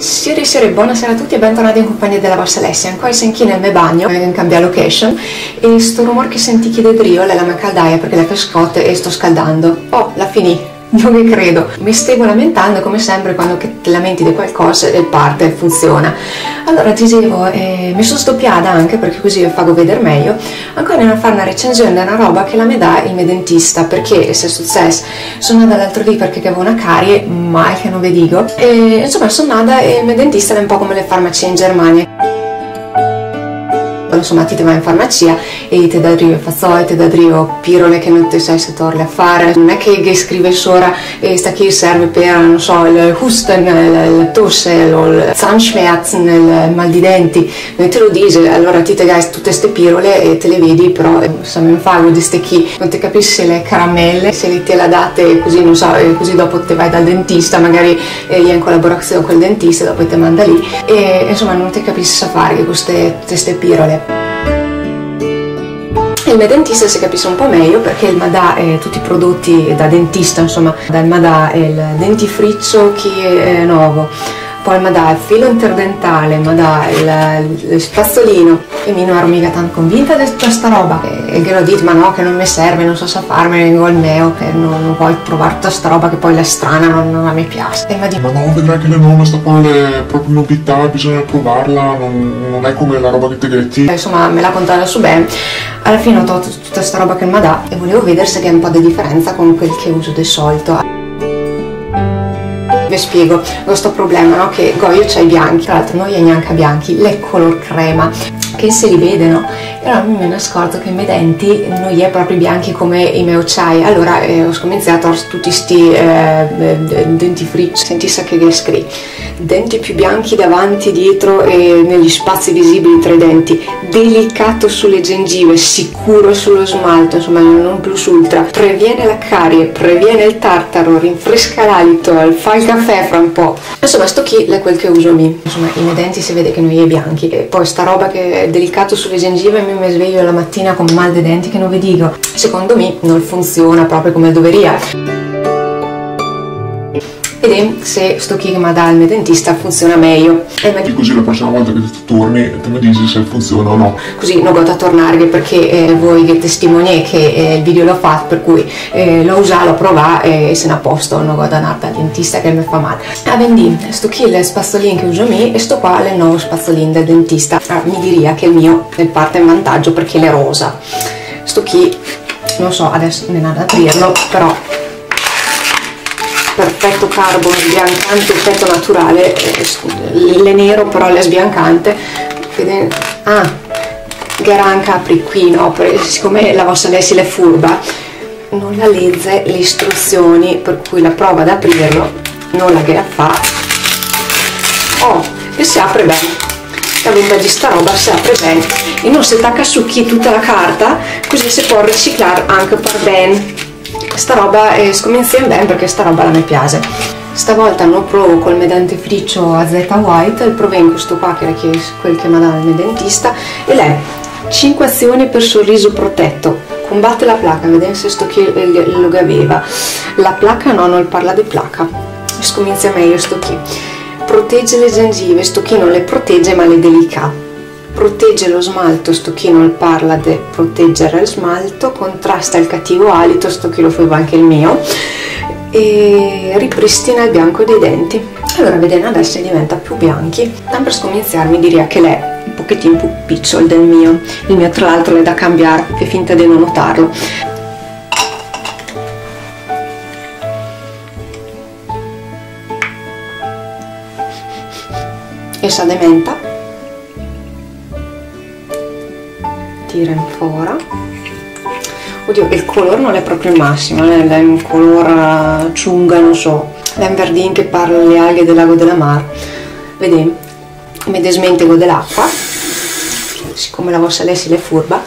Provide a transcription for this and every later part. Signore, buonasera a tutti e bentornati in compagnia della vostra Alessia. Qua senti nel mio bagno, in cambia location, e sto rumore che senti chi dedrio è la mia caldaia perché la cascotte e sto scaldando. Oh, la finì, non mi credo. Mi stavo lamentando come sempre quando ti lamenti di qualcosa e parte, funziona. Allora dicevo, mi sono sdoppiata anche perché così vi faccio vedere meglio, ancora non fare una recensione di una roba che la mi dà il mio dentista, perché se è successo sono andata l'altro dì perché avevo una carie, mai che non vi dico, e insomma sono andata e il mio dentista è un po' come le farmacie in Germania. Insomma ti vai in farmacia e ti dà drio fazzoi, ti dà drio pirole che non ti sai se torni a fare, non è che scrive sopra e sta chi serve per, non so, il husten, il tosse, il zahnschmerzen, il mal di denti, non te lo dice, allora ti dai tutte ste pirole e te le vedi, però se non fanno di ste chi, non ti capisci se le caramelle, se le te la date così, non so, così dopo te vai dal dentista, magari è in collaborazione col dentista, dopo te manda lì e insomma non ti capisci se fare queste pirole. Il mio dentista si capisce un po' meglio perché il Madà tutti i prodotti da dentista, insomma, dal Madà il dentifriccio che è nuovo, poi il Madà il filo interdentale, il Madà il spazzolino, e mi non ero mica tanto convinta di questa roba e che l'ho detto, ma no, che non mi serve, non so se farmene col meo, che non vuoi provare tutta sta roba che poi la strana non mi piace, e mi dice, ma no, vedrai che le nuove sta qua le proprio novità, bisogna provarla, non è come la roba che te gretti, insomma me l'ha contata su ben. Alla fine ho tolto tutta questa roba che mi dà e volevo vedere se c'è un po' di differenza con quel che uso di solito. Vi spiego questo problema, no? Che io c'ho i bianchi, tra l'altro non li ho neanche bianchi, le color crema, che se li vede, no? E allora mi sono accorto che i miei denti non li è proprio bianchi come i miei occhiai, allora ho scominciato a tutti sti dentifrici, sentisse che li scrivi, denti più bianchi davanti, dietro e negli spazi visibili tra i denti, delicato sulle gengive, sicuro sullo smalto, insomma non plus ultra, previene la carie, previene il tartaro, rinfresca l'alito, fa il caffè fra un po', insomma sto qui è quel che uso mi, insomma i miei denti si vede che non li è bianchi, e poi sta roba che è delicato sulle gengive mi sveglio la mattina con mal dei denti che non vi dico, secondo me non funziona proprio come doveria. Ed è se sto chi che mi dà il mio dentista funziona meglio. E così la prossima volta che ti torni te mi dici se funziona o no. Così non godo a tornarvi perché voi che testimoniate che il video l'ho fatto, per cui l'ho usato, l'ho provato e se ne a posto, non godo ad andare al dentista che mi fa male. A vendì, sto qui le spazzolini che uso me e sto qua le nuove spazzolini del dentista. Allora, mi diria che il mio è parte in vantaggio perché le rosa. Sto qui, non so, adesso ne vado ad aprirlo, però... perfetto carbo sbiancante, effetto naturale, le nero però le sbiancante, che era anche apri qui, no? Siccome la vostra Alessia è furba, non la legge le istruzioni, per cui la prova ad aprirlo non la che la fa, oh, e si apre bene, la vita di sta roba si apre bene e non si attacca su chi tutta la carta, così si può riciclare anche per bene. Sta roba scomincia bene perché sta roba la mi piace. Stavolta non provo col mio dentifricio AZ White, il provengo sto qua che è quel che mi dà il mio dentista, e lei 5 azioni per sorriso protetto. Combatte la placa, vediamo se sto chi lo aveva. La placa no, non parla di placa. Scomincia meglio sto chi. Protegge le gengive, sto chi non le protegge ma le delica. Protegge lo smalto, sto chi non parla di proteggere il smalto, contrasta il cattivo alito, sto chi lo fa anche il mio, e ripristina il bianco dei denti. Allora vedendo adesso diventa più bianchi, tanto per scominciarmi direi che lei è un pochettino più piccolo del mio, il mio tra l'altro è da cambiare, è finta di non notarlo. E sa di menta. Tira in fora, oddio il colore non è proprio il massimo, è un colore ciunga, non so, è un verdin che parla le alghe del lago della Mar, vedete, mi desmentego dell'acqua, siccome la vostra Alessia è furba,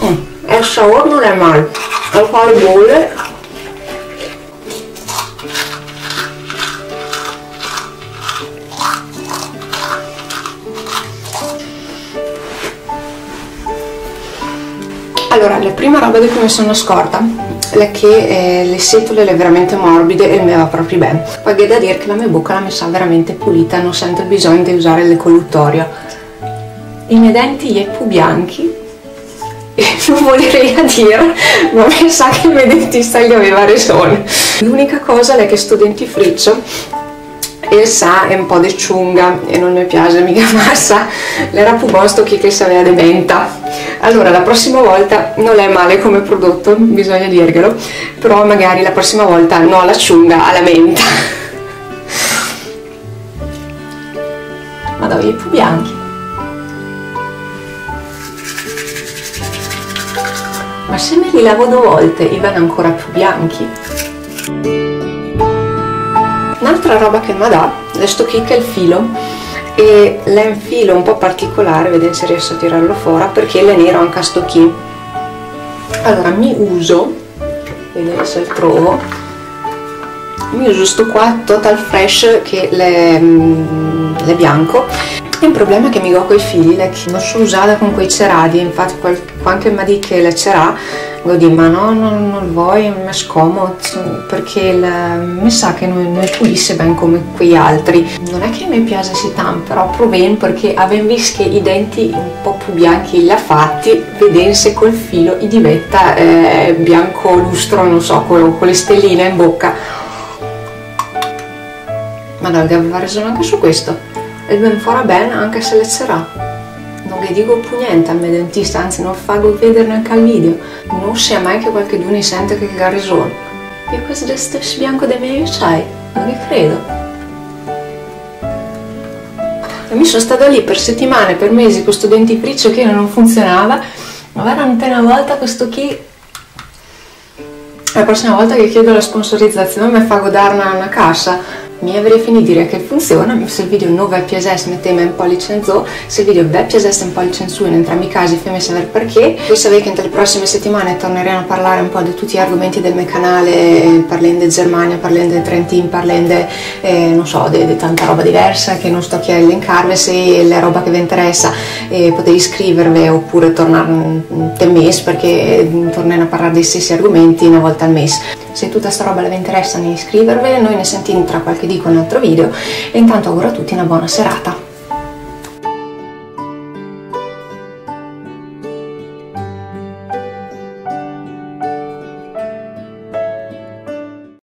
il sapore non è male, al quale bolle, allora la prima roba di cui mi sono scorta che le setole le veramente morbide e mi va proprio bene. Poi c'è da dire che la mia bocca la mi sa veramente pulita, non sento il bisogno di usare il colluttorio. I miei denti sono più bianchi e non volerei a dire, ma mi sa che il mio dentista gli aveva ragione. L'unica cosa è che sto dentifricio e sa è un po' di ciunga e non mi piace mica massa, l'era più posto che se aveva de menta. Allora la prossima volta non è male come prodotto, bisogna dirglielo, però magari la prossima volta no alla ciunga, alla menta. Madonna, i più bianchi. Ma se me li lavo 2 volte i vanno ancora più bianchi. Un'altra roba che mi dà, questo kick è il filo, e è un filo un po' particolare, vedete se riesco a tirarlo fuori, perché è nero anche a sto kick. Allora mi uso, vedete se lo trovo, mi uso sto qua Total Fresh che è bianco. Il problema è che mi go con i fili, è che non sono usata con quei ceradi, infatti qualche ma di che la cerà, lo dico, ma no, non vuoi, mi scomodo, perché mi sa che non è pulisse ben come quegli altri. Non è che mi piace si tanto, però proven perché avevo visto che i denti un po' più bianchi li ha fatti, vedendo se col filo i diventa bianco lustro, non so, con le stelline in bocca. Ma no, aveva ragione anche su questo. E ben farà bene anche se lezzerà. Non vi dico più niente al mio dentista, anzi non faccio vedere neanche al video. Non sia mai che qualcuno sente che ha ragione. E questo gesto bianco dei miei occhiali, non vi credo. E mi sono stata lì per settimane, per mesi, questo dentifricio che non funzionava, ma veramente una volta questo chi... La prossima volta che chiedo la sponsorizzazione mi fa godare una cassa. Mi avrei finito di dire che funziona. Se il video non vi è piaciuto mettete un pollice in su, se il video vi è piaciuto un pollice in su, in entrambi i casi fammi sapere perché. Voi sapete che nelle prossime settimane torneremo a parlare un po' di tutti gli argomenti del mio canale, parlando di Germania, parlando di Trentino, parlando non so, di tanta roba diversa che non sto a elencarvi. Se è la roba che vi interessa potete iscrivervi oppure tornare un mese, perché torneremo a parlare dei stessi argomenti una volta al mese. Se tutta sta roba vi interessa, iscrivervi, noi ne sentiamo tra qualche di con un altro video e intanto auguro a tutti una buona serata.